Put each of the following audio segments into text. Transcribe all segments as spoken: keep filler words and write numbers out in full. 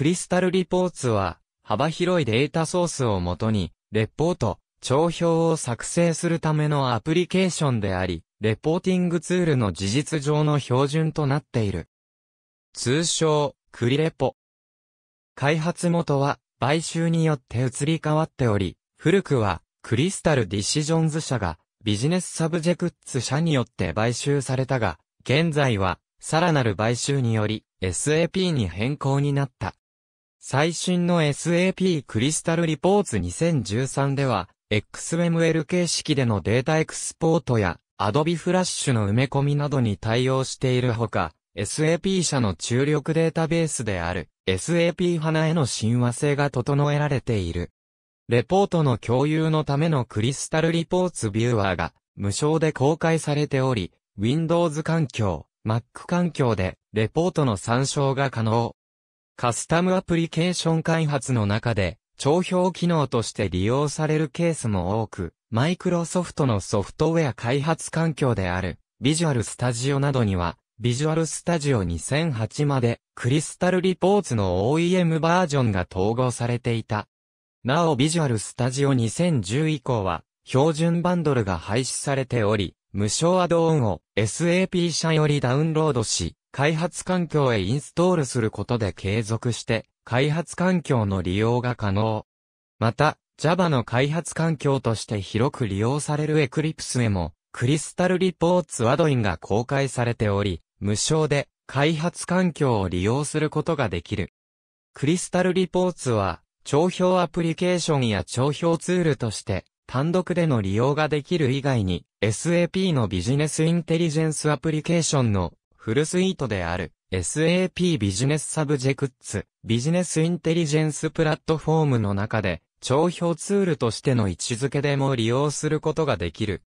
Crystal Reportsは、幅広いデータソースをもとに、レポート、帳表を作成するためのアプリケーションであり、レポーティングツールの事実上の標準となっている。通称、クリレポ。開発元は、買収によって移り変わっており、古くは、クリスタルディシジョンズ社が、ビジネスサブジェクツ社によって買収されたが、現在は、さらなる買収により、エスエーピー に変更になった。最新の エスエーピー クリスタルリポーツにせんじゅうさんでは、エックスエムエル 形式でのデータエクスポートや、Adobe Flash の埋め込みなどに対応しているほか、エスエーピー 社の注力データベースである、エスエーピー エスエーピーエイチエーエヌエー への親和性が整えられている。レポートの共有のためのクリスタルリポーツビューワーが無償で公開されており、Windows 環境、Mac 環境でレポートの参照が可能。カスタムアプリケーション開発の中で、帳表機能として利用されるケースも多く、マイクロソフトのソフトウェア開発環境である、Visual Studio などには、Visual Studio にせんはちまで、Crystal Reportsの オーイーエム バージョンが統合されていた。なお Visual Studio にせんじゅう以降は、標準バンドルが廃止されており、無償アドオンを エスエーピー 社よりダウンロードし、開発環境へインストールすることで継続して、開発環境の利用が可能。また、Java の開発環境として広く利用される Eclipse へも、Crystal Reports アドインが公開されており、無償で開発環境を利用することができる。Crystal Reports は、帳表アプリケーションや帳表ツールとして単独での利用ができる以外に エスエーピー のビジネスインテリジェンスアプリケーションのフルスイートである エスエーピー ビジネスサブジェクツビジネスインテリジェンスプラットフォームの中で帳表ツールとしての位置づけでも利用することができる。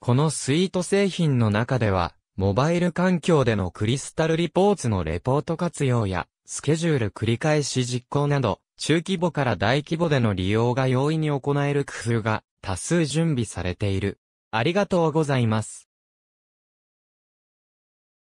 このスイート製品の中ではモバイル環境でのクリスタルリポーツのレポート活用やスケジュール繰り返し実行など中規模から大規模での利用が容易に行える工夫が多数準備されている。ありがとうございます。